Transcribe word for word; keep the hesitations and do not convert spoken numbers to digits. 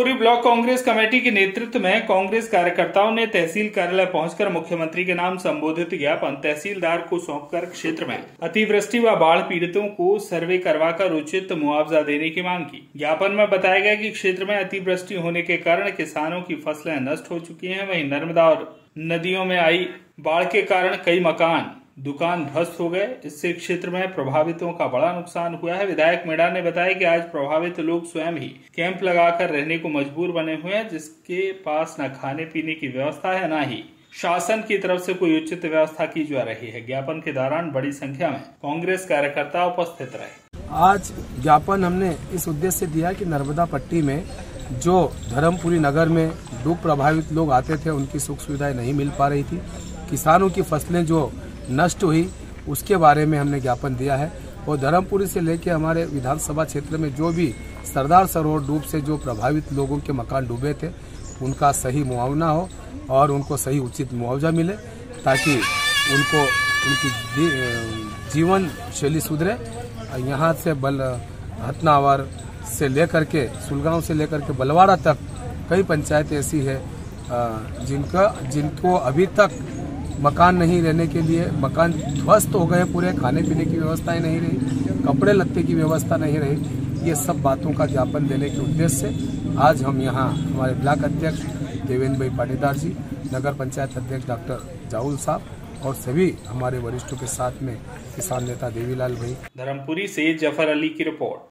Dharmapuri block Congress committee के नेतृत्व में कांग्रेस कार्यकर्ताओं ने तहसील कार्यालय पहुंचकर मुख्यमंत्री के नाम संबोधित ज्ञापन तहसीलदार को सौंपकर क्षेत्र में अतिवृष्टि व बाढ़ पीड़ितों को सर्वे करवाकर उचित मुआवजा देने की मांग की। ज्ञापन में बताया गया कि क्षेत्र में अतिवृष्टि होने के कारण किसानों की फसलें नष्ट हो चुकी है, वहीं नर्मदा और नदियों में आई बाढ़ के कारण कई मकान दुकान ध्वस्त हो गए। इससे क्षेत्र में प्रभावितों का बड़ा नुकसान हुआ है। विधायक मीणा ने बताया कि आज प्रभावित लोग स्वयं ही कैंप लगाकर रहने को मजबूर बने हुए हैं, जिसके पास न खाने पीने की व्यवस्था है न ही शासन की तरफ से कोई उचित व्यवस्था की जा रही है। ज्ञापन के दौरान बड़ी संख्या में कांग्रेस कार्यकर्ता उपस्थित रहे। आज ज्ञापन हमने इस उद्देश्य दिया कि नर्मदा पट्टी में जो धर्मपुरी नगर में डूब प्रभावित लोग आते थे उनकी सुख सुविधाएं नहीं मिल पा रही थी, किसानों की फसलें जो नष्ट हुई उसके बारे में हमने ज्ञापन दिया है। और धर्मपुरी से लेके हमारे विधानसभा क्षेत्र में जो भी सरदार सरोवर डूब से जो प्रभावित लोगों के मकान डूबे थे उनका सही मुआवजा हो और उनको सही उचित मुआवजा मिले, ताकि उनको उनकी जीवन शैली सुधरे। यहाँ से बल हतनावर से लेकर के सुलगांव से लेकर के बलवाड़ा तक कई पंचायत ऐसी है जिनका जिनको अभी तक मकान नहीं रहने के लिए, मकान ध्वस्त हो गए पूरे, खाने पीने की व्यवस्थाएं नहीं रही, कपड़े लत्ते की व्यवस्था नहीं रही। ये सब बातों का ज्ञापन देने के उद्देश्य से आज हम यहाँ हमारे ब्लॉक अध्यक्ष देवेंद्र भाई पाटीदार जी, नगर पंचायत अध्यक्ष डॉक्टर जाऊल साहब और सभी हमारे वरिष्ठों के साथ में किसान नेता देवीलाल भाई। धर्मपुरी से जफर अली की रिपोर्ट।